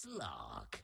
Slark.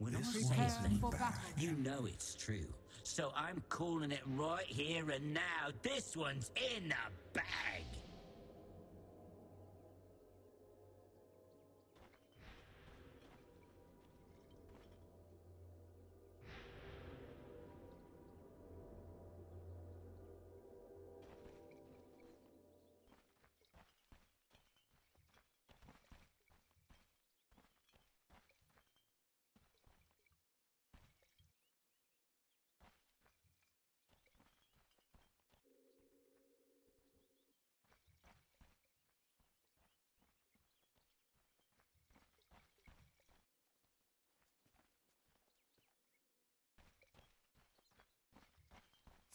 When I say Libra, you know it's true. So I'm calling it right here and now. This one's in the bag.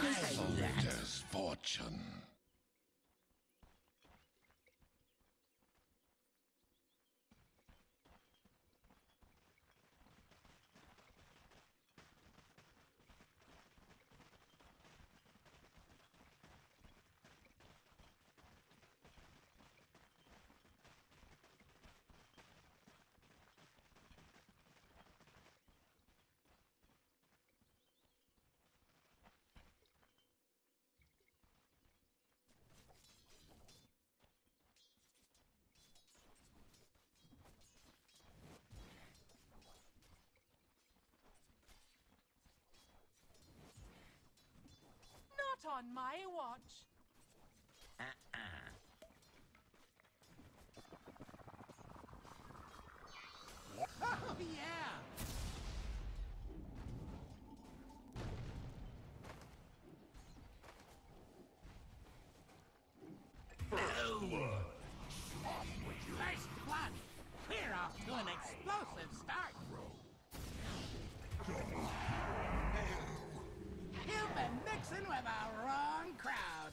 Accelerator's fortune. On my watch. Oh, yeah. No. First blood. We're off to an explosive start. You've been mixing with a wrong crowd.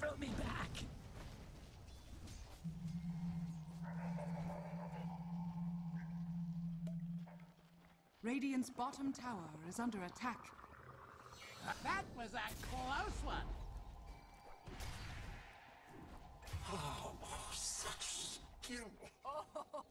Throw me back. Radiant's bottom tower is under attack. That was a close one. Oh, such skill. Oh.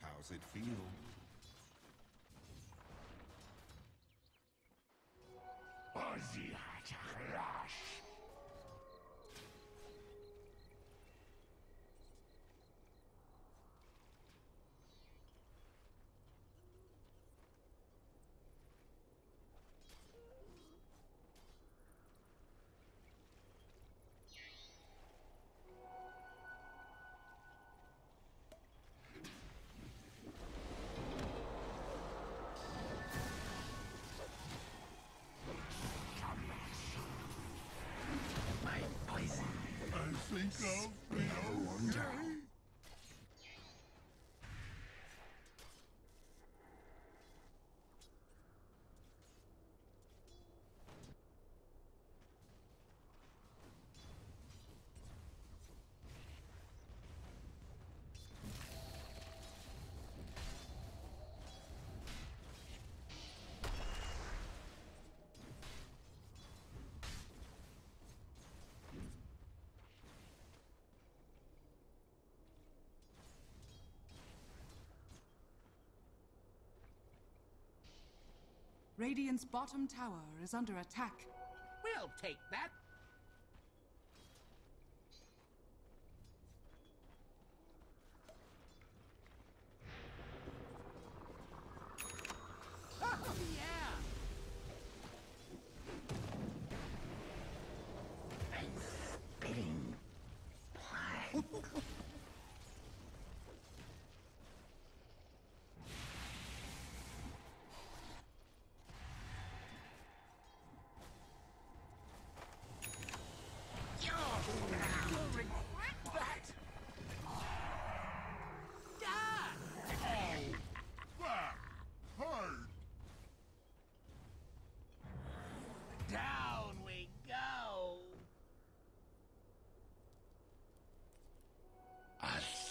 How's it feel? Radiant's bottom tower is under attack. We'll take that.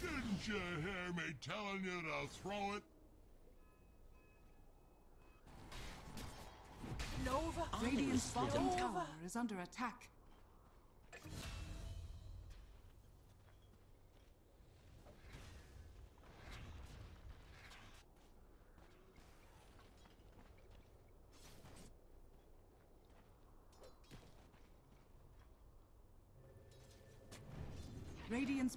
Didn't you hear me telling you to throw it? Nova! Radiant's bottom tower is under attack. Radiant's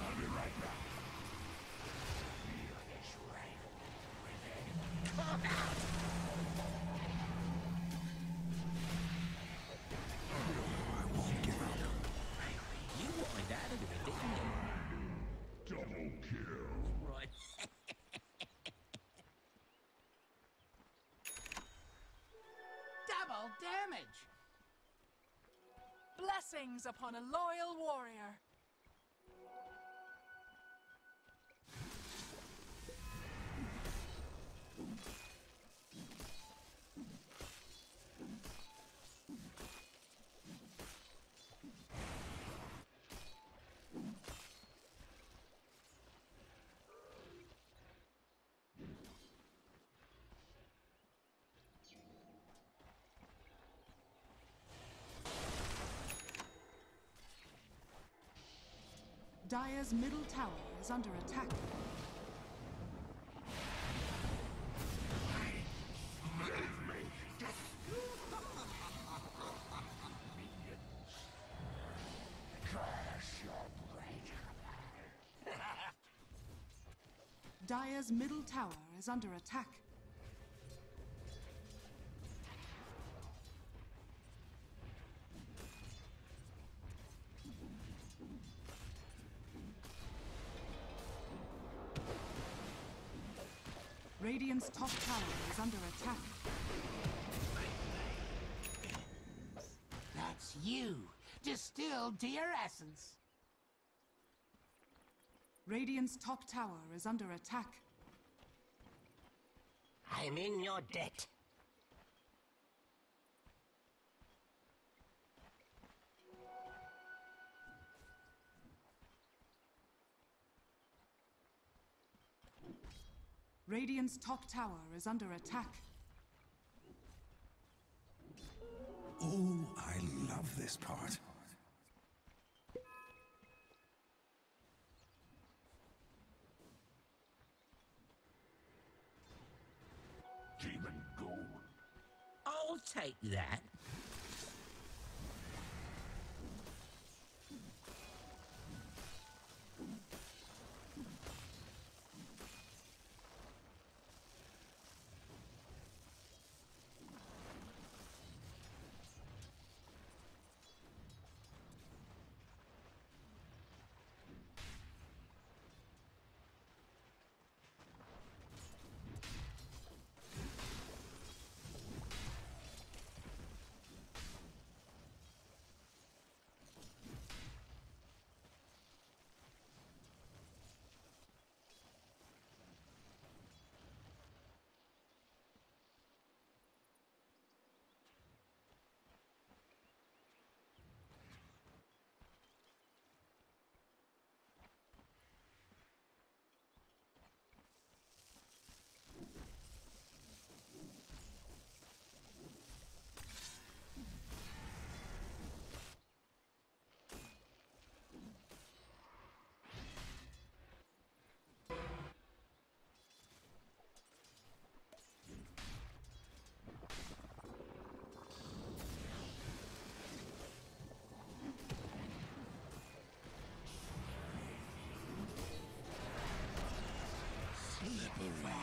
I'll be right back. Damage. Blessings upon a loyal warrior. Dire's middle tower is under attack. Dire's middle tower is under attack. Radiant's top tower is under attack. That's you, distilled to your essence. Radiant's top tower is under attack. I'm in your debt. Radiant's top tower is under attack. Oh, I love this part. Demon gold. I'll take that. Rowan,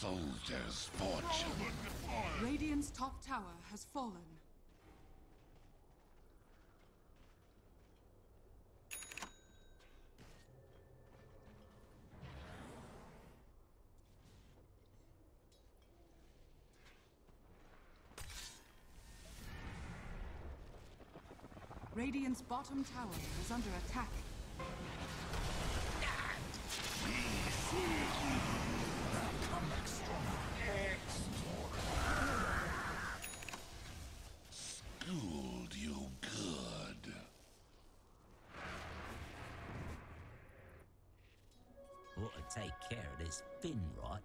soldier's fortune. Radiant's top tower has fallen. Radiant's bottom tower is under attack. We see you. Now come back stronger. Schooled you good. Ought to take care of this fin, right?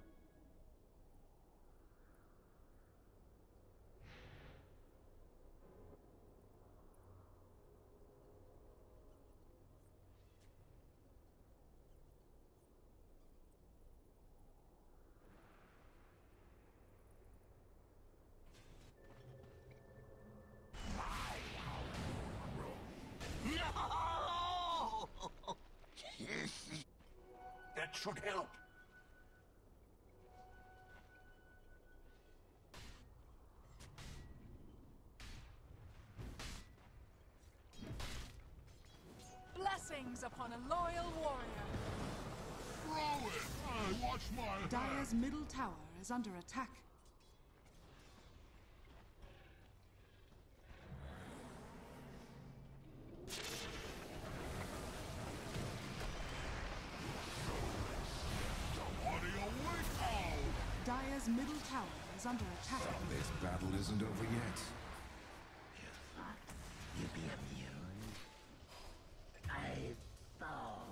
Should help. Blessings upon a loyal warrior. Rowan, watch my hand. Dire's middle tower is under attack. Dire's middle tower is under attack. So this battle isn't over yet. You thought you'd be immune? I thought.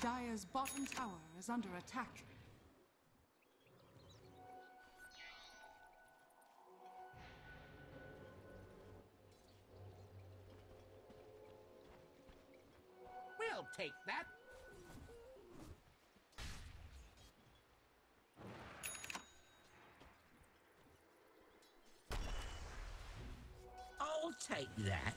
Dire's bottom tower is under attack. We'll take that. I'll take that.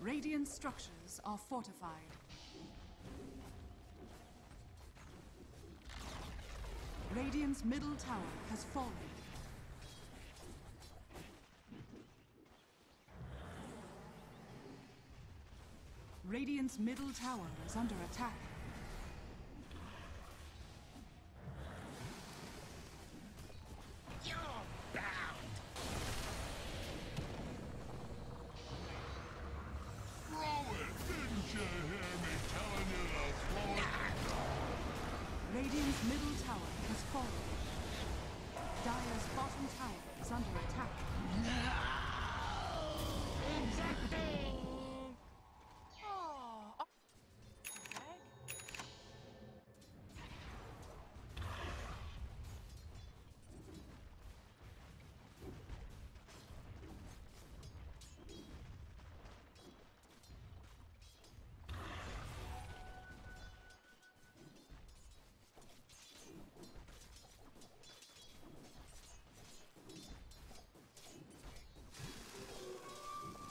Radiant structures are fortified. Radiant's middle tower has fallen. Radiant's middle tower is under attack. You're bound. Rowan, didn't you hear me telling you to float? No. Radiant's middle tower has fallen. Dire's bottom tower is under attack. No! Exactly.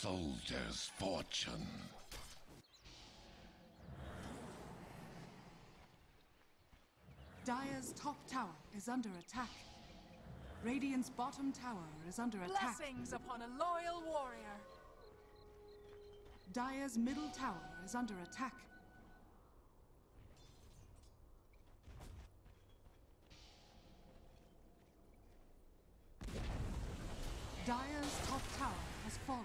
Soldier's fortune. Dire's top tower is under attack. Radiant's bottom tower is under attack. Blessings upon a loyal warrior. Dire's middle tower is under attack. Dire's top tower has fallen.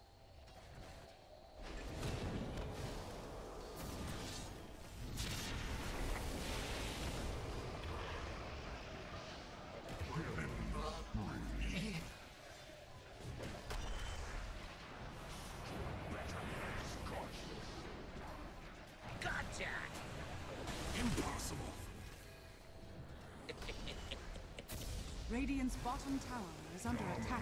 Gotcha! Impossible! Radiant's bottom tower is under attack.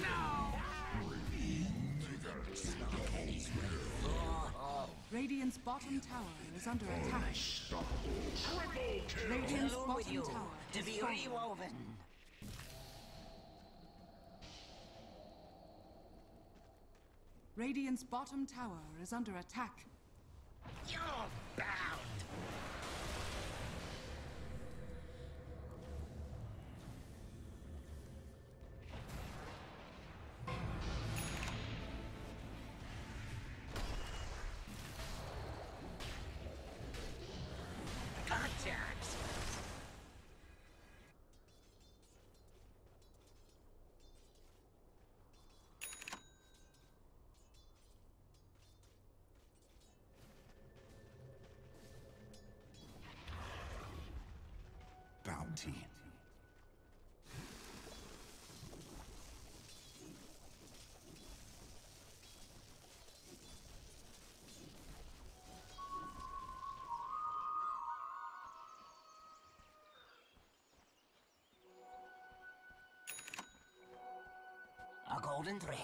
No! Radiant's bottom tower is under attack. Radiant's bottom tower to be rewoven. Radiant's bottom tower is under attack. You're bound! Bounty. A golden thread.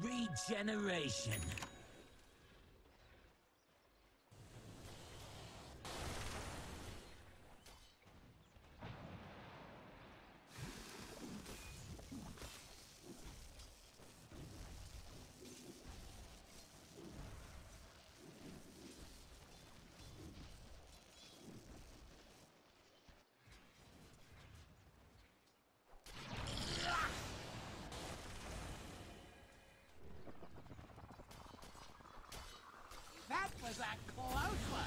Regeneration. Was that close one?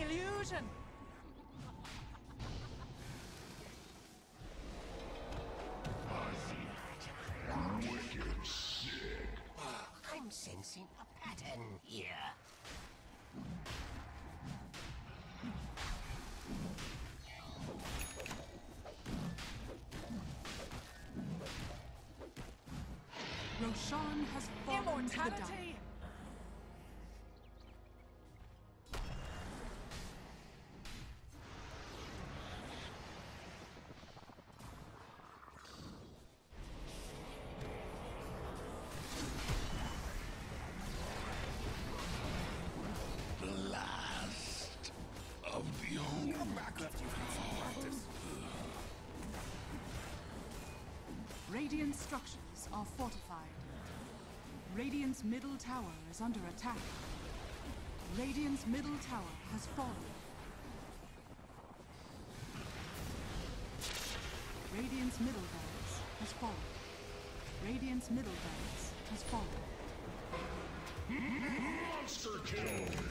Illusion! I'm sensing a pattern here. Roshan has fallen to the dark. Radiant structures are fortified. Radiant's middle tower is under attack. Radiant's middle tower has fallen. Radiant's middle barracks has fallen. Radiant's middle barracks has fallen. Monster kill!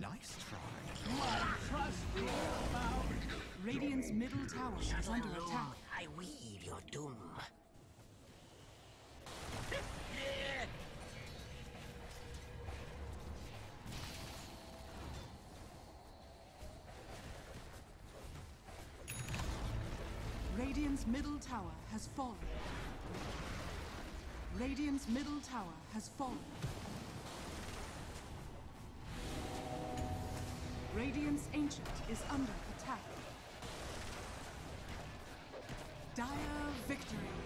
Nice try. My trust is found. Radiant's middle tower is under attack. I weave your doom. Radiant's middle tower has fallen. Radiant's middle tower has fallen. Radiant's Ancient is under attack. Dire victory.